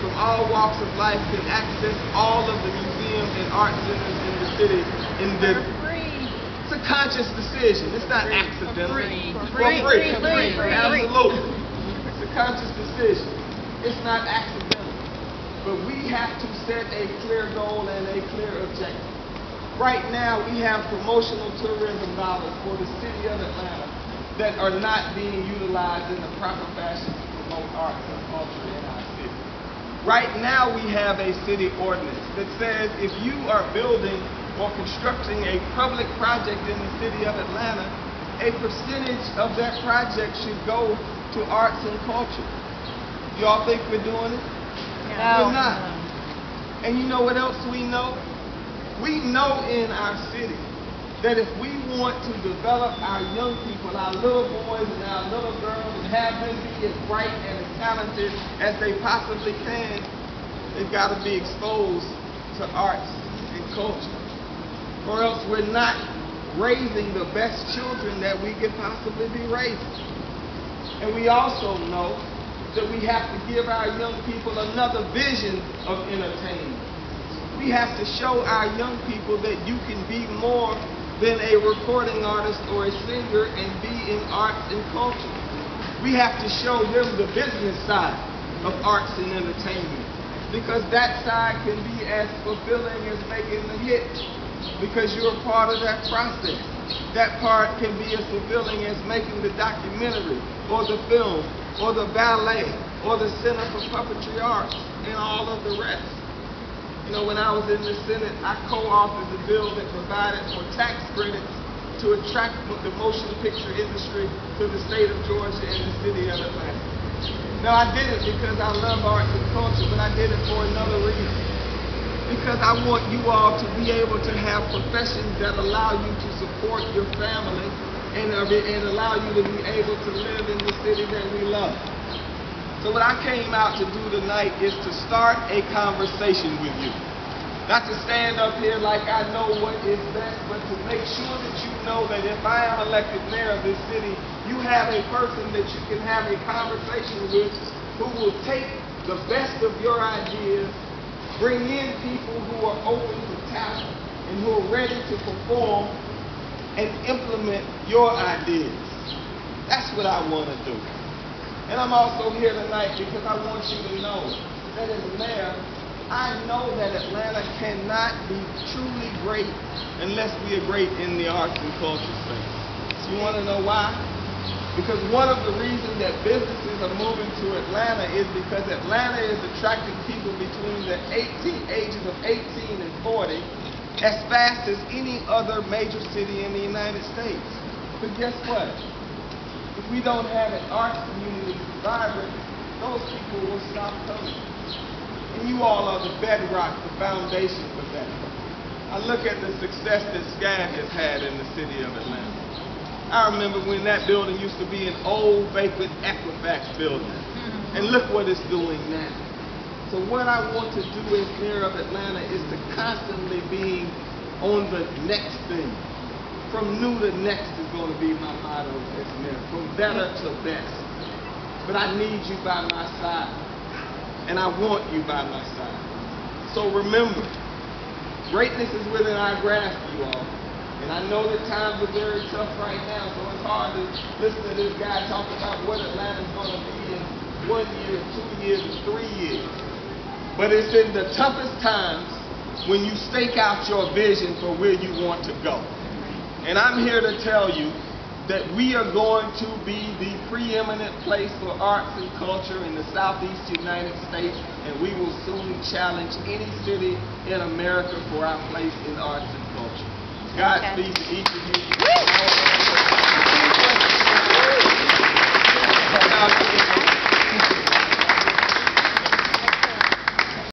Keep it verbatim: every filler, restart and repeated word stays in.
from all walks of life can access all of the museums and art centers in the city. In the, it's a conscious decision. It's not accidental. For free. For free. For free. Absolutely. It's a conscious decision. It's not accidental. But we have to set a clear goal and a clear objective. Right now, we have promotional tourism dollars for the city of Atlanta that are not being utilized in the proper fashion to promote arts and culture in our city. Right now, we have a city ordinance that says if you are building or constructing a public project in the city of Atlanta, a percentage of that project should go to arts and culture. Y'all think we're doing it? No. We're not. And you know what else we know? We know in our city that if we want to develop our young people, our little boys and our little girls, and have them be as bright and as talented as they possibly can, they've got to be exposed to arts and culture. Or else we're not raising the best children that we could possibly be raising. And we also know that we have to give our young people another vision of entertainment. We have to show our young people that you can be more than a recording artist or a singer and be in arts and culture. We have to show them the business side of arts and entertainment, because that side can be as fulfilling as making the hit, because you're a part of that process. That part can be as fulfilling as making the documentary or the film or the ballet or the Center for Puppetry Arts and all of the rest. You know, when I was in the Senate, I co-authored the bill that provided for tax credits to attract the motion picture industry to the state of Georgia and the city of Atlanta. Now, I did it because I love arts and culture, but I did it for another reason. Because I want you all to be able to have professions that allow you to support your family and, uh, and allow you to be able to live in the city that we love. So what I came out to do tonight is to start a conversation with you. Not to stand up here like I know what is best, but to make sure that you know that if I am elected mayor of this city, you have a person that you can have a conversation with who will take the best of your ideas, bring in people who are open to talent and who are ready to perform and implement your ideas. That's what I want to do. And I'm also here tonight because I want you to know that as mayor, I know that Atlanta cannot be truly great unless we are great in the arts and culture space. So you want to know why? Because one of the reasons that businesses are moving to Atlanta is because Atlanta is attracting people between the ages of eighteen and forty as fast as any other major city in the United States. But guess what? If we don't have an arts community vibrant, those people will stop coming. And you all are the bedrock, the foundation for that. I look at the success that Sky has had in the city of Atlanta. I remember when that building used to be an old, vacant Equifax building. And look what it's doing now. So what I want to do as mayor of Atlanta is to constantly be on the next thing. From new to next is going to be my motto as mayor. From better to best. But I need you by my side. And I want you by my side. So remember, greatness is within our grasp, you all. And I know that times are very tough right now, so it's hard to listen to this guy talk about what Atlanta's going to be in one year, two years, three years. But it's in the toughest times when you stake out your vision for where you want to go. And I'm here to tell you that we are going to be the preeminent place for arts and culture in the Southeast United States, and we will soon challenge any city in America for our place in arts and culture. Godspeed to each of you.